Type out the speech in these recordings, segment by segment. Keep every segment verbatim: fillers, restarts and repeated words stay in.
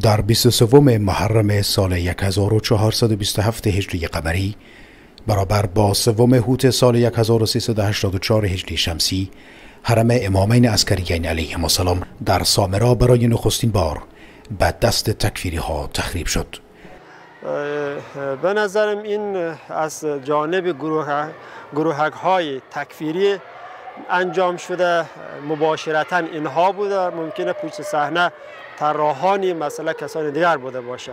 در بیست و سوم محرم سال هزار و چهارصد و بیست و هفت هجری قمری برابر با سوم هوت سال هزار و سیصد و هشتاد و چهار هجری شمسی، حرم امامین عسکریین علیهم السلام در سامرا برای نخستین بار به دست تکفیری ها تخریب شد. به نظرم این از جانب گروه گروهک های تکفیری انجام شده، مباشرتا اینها بوده، ممکنه پشت صحنه طراحانی مثلا کسان دیگر بوده باشه.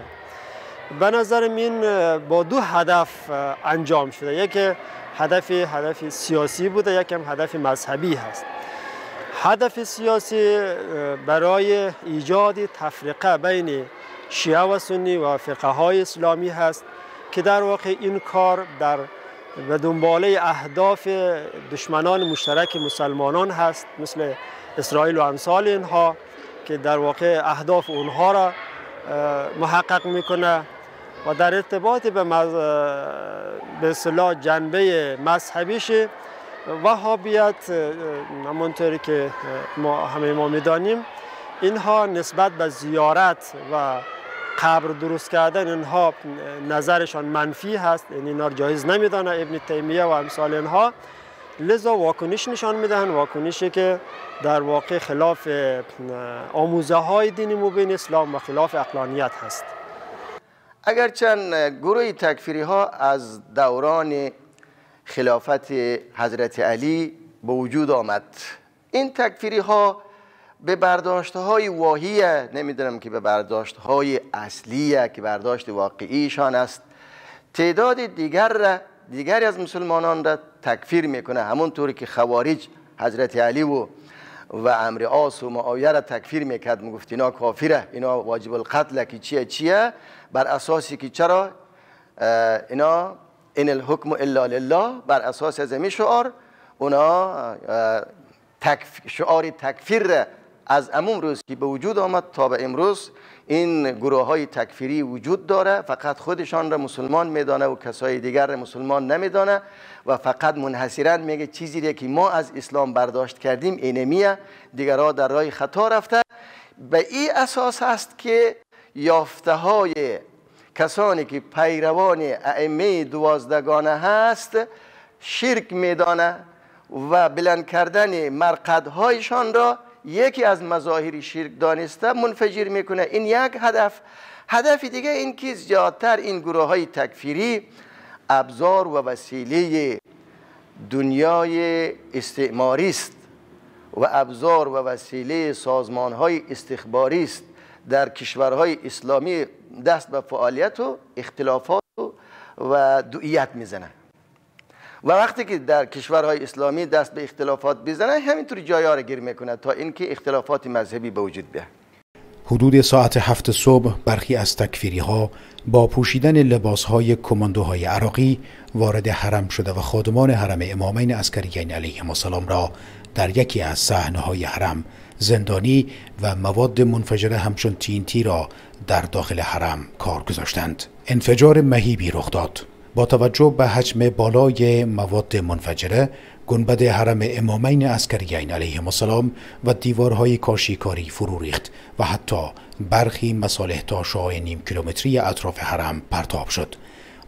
به نظرم این با دو هدف انجام شده، یکی هدف هدف سیاسی بوده، یکی هم هدف مذهبی هست. هدف سیاسی برای ایجاد تفرقه بین شیعه و سنی و فقهای اسلامی هست که در واقع این کار در به دنباله اهداف دشمنان مشترک مسلمانان هست، مثل اسرائیل و امثال اینها، که در واقع اهداف اونها را محقق میکنه. و در ارتباط به مز... به اصطلاح جنبه مذهبیش وهابیت، همونطوری که ما همه ما میدانیم، اینها نسبت به زیارت و قبر درست کردن اینها نظرشان منفی هست، یعنی اینا جایز نمیدانه ابن تیمیه و امثال اینها، لذا واکنش نشان میدهن، واکنشی که در واقع خلاف آموزه های دینی مبین اسلام و خلاف عقلانیت هست. اگرچند گروه تکفیری ها از دوران خلافت حضرت علی به وجود آمد، این تکفیری ها به برداشت های واهیه، نمیدونم که به برداشت های اصلیه که برداشت واقعیشان است، تعداد دیگر دیگری از مسلمانان را تکفیر میکنه، همونطوری که خوارج حضرت علی و و عمرو عاص و معاویه را تکفیر میکرد، میگفت اینا کافره، اینا واجب القتل که چیه چیه، بر اساسی که چرا اینا ان الحکم الا لله، بر اساس از این شعار اونا تکف... شعار تکفیر را از عموم روز که به وجود آمد تا به امروز این گروه های تکفیری وجود داره، فقط خودشان را مسلمان میدانه و کسای دیگر را مسلمان نمیدانه و فقط منحصرا میگه چیزی را که ما از اسلام برداشت کردیم اینمیه، دیگرها در راه خطا رفته. به این اساس است که یافته های کسانی که پیروان ائمه دوازدگانه هست شرک میدانه و بلند کردن مرقدهایشان را یکی از مظاهر شرک دانسته منفجر میکنه. این یک هدف. هدف دیگه این که زیادتر این گروه های تکفیری ابزار و وسیله دنیای استعماری است و ابزار و وسیله سازمان های استخباری است در کشورهای اسلامی، دست به فعالیت و اختلافات و دعویت میزنه و وقتی که در کشورهای اسلامی دست به اختلافات بزنه همینطور جایا را گیر میکنه تا اینکه اختلافات مذهبی به وجود بیاد. حدود ساعت هفت صبح برخی از تکفیری ها با پوشیدن لباس های کماندوهای عراقی وارد حرم شده و خادمان حرم امامین عسکریین علیهم السلام را در یکی از صحنه های حرم زندانی و مواد منفجره همچون تی ان تی را در داخل حرم کار گذاشتند. انفجار مهیبی رخ داد. با توجه به حجم بالای مواد منفجره، گنبد حرم امامین عسکریین علیهم السلام و دیوارهای کاشیکاری فرو ریخت و حتی برخی مصالح تا شعاع نیم کیلومتری اطراف حرم پرتاب شد.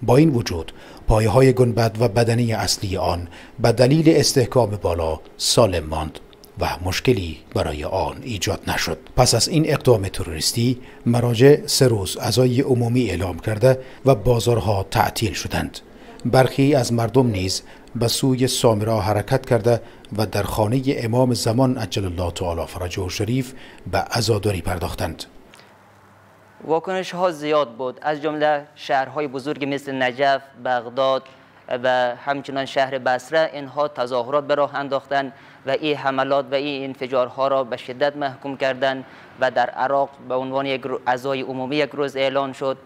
با این وجود پایه های گنبد و بدنه اصلی آن به دلیل استحکام بالا سالم ماند و مشکلی برای آن ایجاد نشد. پس از این اقدام تروریستی مراجع سه روز عزای عمومی اعلام کرده و بازارها تعطیل شدند. برخی از مردم نیز به سوی سامرا حرکت کرده و در خانه امام زمان عجل الله تعالی فرجه شریف به عزاداری پرداختند. واکنش ها زیاد بود، از جمله شهرهای بزرگ مثل نجف، بغداد و همچنان شهر بصره، اینها تظاهرات به راه انداختند و این حملات و این انفجارها را به شدت محکوم کردند و در عراق به عنوان یک عزای عمومی یک روز اعلان شد.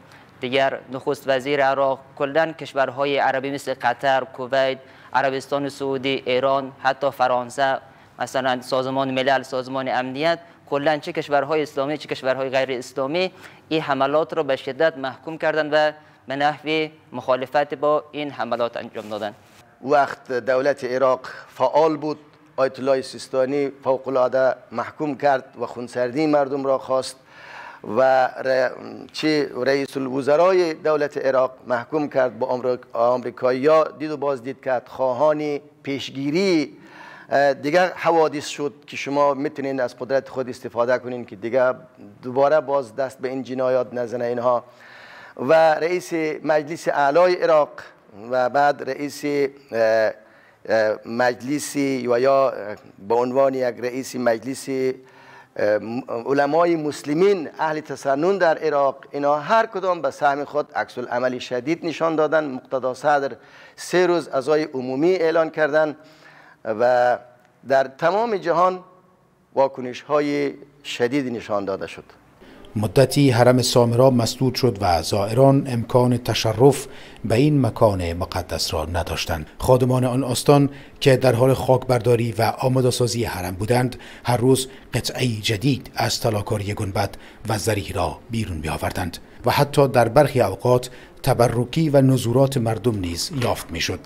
دیگر نخست وزیر عراق، کلا کشورهای عربی مثل قطر، کویت، عربستان سعودی، ایران، حتی فرانسه، مثلا سازمان ملل، سازمان امنیت، کلا چه کشورهای اسلامی چه کشورهای غیر اسلامی این حملات را به شدت محکوم کردند و به نحوی مخالفت با این حملات انجام دادند. وقت دولت عراق فعال بود، آیت الله سیستانی فوق‌العاده محکوم کرد و خونسردی مردم را خواست و چی رئیس الوزرای دولت عراق محکوم کرد با آمریکایی‌ها، دید و بازدید کرد، خواهان پیشگیری دیگر حوادث شد که شما میتونید از قدرت خود استفاده کنین که دیگر دوباره باز دست به این جنایات نزنه اینها. و رئیس مجلس اعلای عراق و بعد رئیس مجلسی و یا به عنوان یک رئیس مجلس علمای مسلمین اهل تسنن در عراق، اینا هر کدام به سهم خود عکس العمل شدید نشان دادن. مقتدا صدر سه روز عزای عمومی اعلان کردند و در تمام جهان واکنش های شدید نشان داده شد. مدتی حرم سامرا مسدود شد و زائران امکان تشرف به این مکان مقدس را نداشتند. خادمان آن آستان که در حال خاکبرداری و آماده‌سازی حرم بودند، هر روز قطعی جدید از طلاکاری گنبد و ذریح را بیرون می‌آوردند و حتی در برخی اوقات تبرکی و نذورات مردم نیز یافت می‌شد.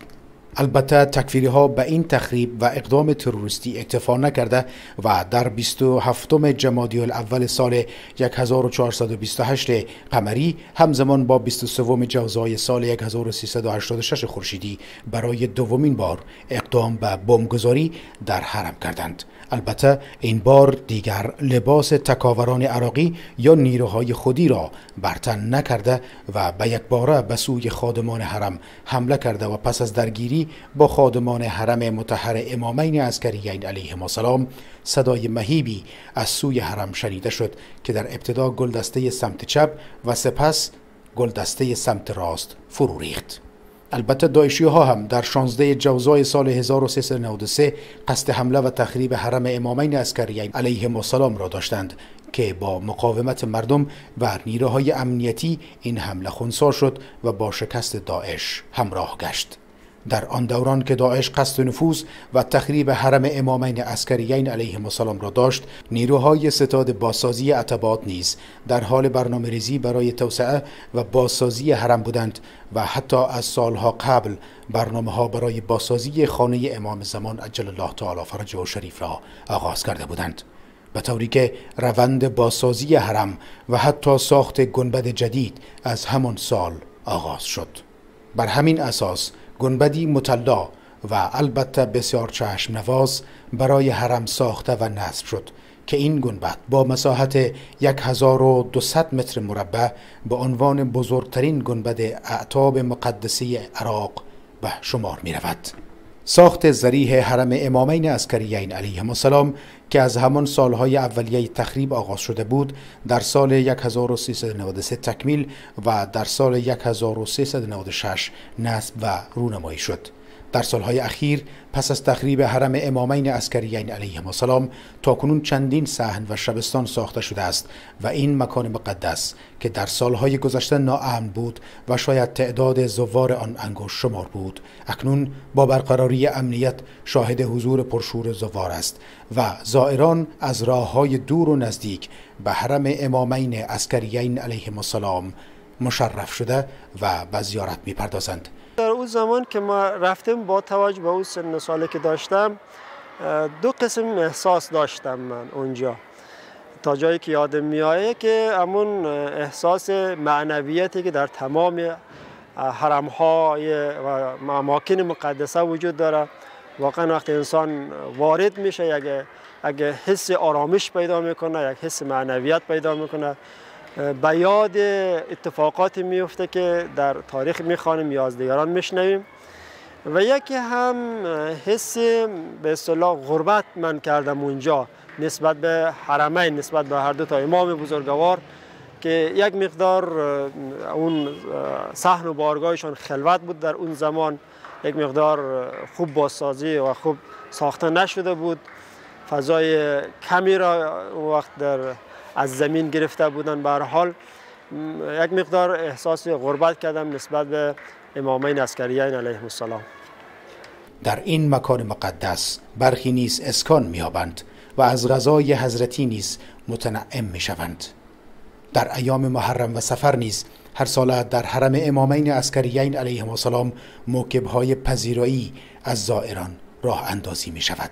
البته تکفیری ها به این تخریب و اقدام تروریستی اکتفا نکرده و در بیست و هفتم جمادی الاول سال هزار و چهارصد و بیست و هشت قمری همزمان با بیست و سوم جوزای سال هزار و سیصد و هشتاد و شش خورشیدی برای دومین بار اقدام به بمبگذاری در حرم کردند. البته این بار دیگر لباس تکاوران عراقی یا نیروهای خودی را بر تن نکرده و به یک باره به سوی خادمان حرم حمله کرده و پس از درگیری با خادمان حرم مطهر امامین عسکریین علیهم السلام صدای مهیبی از سوی حرم شنیده شد که در ابتدا گلدسته سمت چپ و سپس گلدسته سمت راست فرو ریخت. البته داعشی ها هم در شانزده جوزای سال هزار و سیصد و نود و سه قصد حمله و تخریب حرم امامین عسکریین علیهم السلام را داشتند که با مقاومت مردم و نیروهای امنیتی این حمله خنثی شد و با شکست داعش همراه گشت. در آن دوران که داعش قصد نفوذ و تخریب حرم امامین عسکریین علیهم السلام را داشت، نیروهای ستاد بازسازی عتبات نیز در حال برنامه‌ریزی برای توسعه و بازسازی حرم بودند و حتی از سالها قبل برنامه‌ها برای بازسازی خانه امام زمان عجل الله تعالی فرجه شریف را آغاز کرده بودند، به طوری که روند بازسازی حرم و حتی ساخت گنبد جدید از همان سال آغاز شد. بر همین اساس گنبدی مطلع و البته بسیار چشم نواز برای حرم ساخته و نصب شد که این گنبد با مساحت هزار و دویست متر مربع به عنوان بزرگترین گنبد اعتاب مقدسه عراق به شمار می رود. ساخت ذریح حرم امامین عسکریین علیهم السلام که از همان سالهای اولیه تخریب آغاز شده بود، در سال هزار و سیصد و نود و سه تکمیل و در سال هزار و سیصد و نود و شش نصب و رونمایی شد. در سالهای اخیر پس از تخریب حرم امامین عسکریین علیهم السلام تاکنون چندین صحن و شبستان ساخته شده است و این مکان مقدس که در سالهای گذشته ناامن بود و شاید تعداد زوار آن انگشت شمار بود، اکنون با برقراری امنیت شاهد حضور پرشور زوار است و زائران از راههای دور و نزدیک به حرم امامین عسکریین علیهم السلام مشرف شده و به زیارت می‌پردازند. در اون زمان که ما رفتم، با توجه به اون سن سالی که داشتم، دو قسم احساس داشتم من اونجا. تا جایی که یادم میایه که همون احساس معنویتی که در تمام حرم‌ها و اماکن مقدسه وجود داره، واقعا وقتی انسان وارد میشه اگه اگه حس آرامش پیدا میکنه، یک حس معنویت پیدا میکنه، به یاد اتفاقاتی میفته که در تاریخ میخوانیم یا از دیگران میشنویم. و یکی هم حس به اصطلاح غربت من کردم اونجا نسبت به حرمین، نسبت به هر دو تا امام بزرگوار، که یک مقدار اون صحن و بارگاهشان خلوت بود در اون زمان، یک مقدار خوب بازسازی و خوب ساخته نشده بود، فضای کمی را وقت در از زمین گرفته بودن. به هر حال یک مقدار احساس غربت کردم نسبت به امامین عسکریین علیهم السلام. در این مکان مقدس برخی نیز اسکان می‌یابند و از غذای حضرتی نیز متنعم می‌شوند. در ایام محرم و سفر نیز هر ساله در حرم امامین عسکریین علیهم السلام موکب‌های پذیرایی از زائران راه اندازی می‌شود.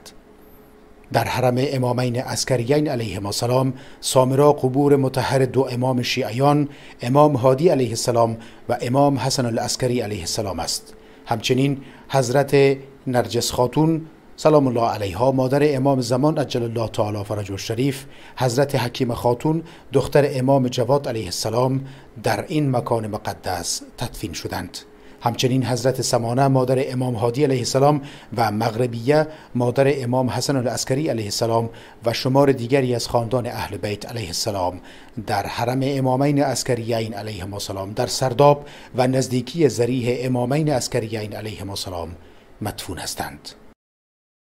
در حرم امامین عسکریین علیهم السلام سامرا قبور مطهر دو امام شیعیان، امام هادی علیه السلام و امام حسن العسکری علیه السلام است. همچنین حضرت نرجس خاتون سلام الله علیها مادر امام زمان عجل الله تعالی فرجه الشریف، حضرت حکیمه خاتون دختر امام جواد علیه السلام در این مکان مقدس تدفین شدند. همچنین حضرت ثمانه مادر امام هادی علیه السلام و مغربیه مادر امام حسن العسکری علیه السلام و شمار دیگری از خاندان اهل بیت علیه السلام در حرم امامین عسکریین علیهم السلام در سرداب و نزدیکی ضریح امامین عسکریین علیهم السلام مدفون هستند.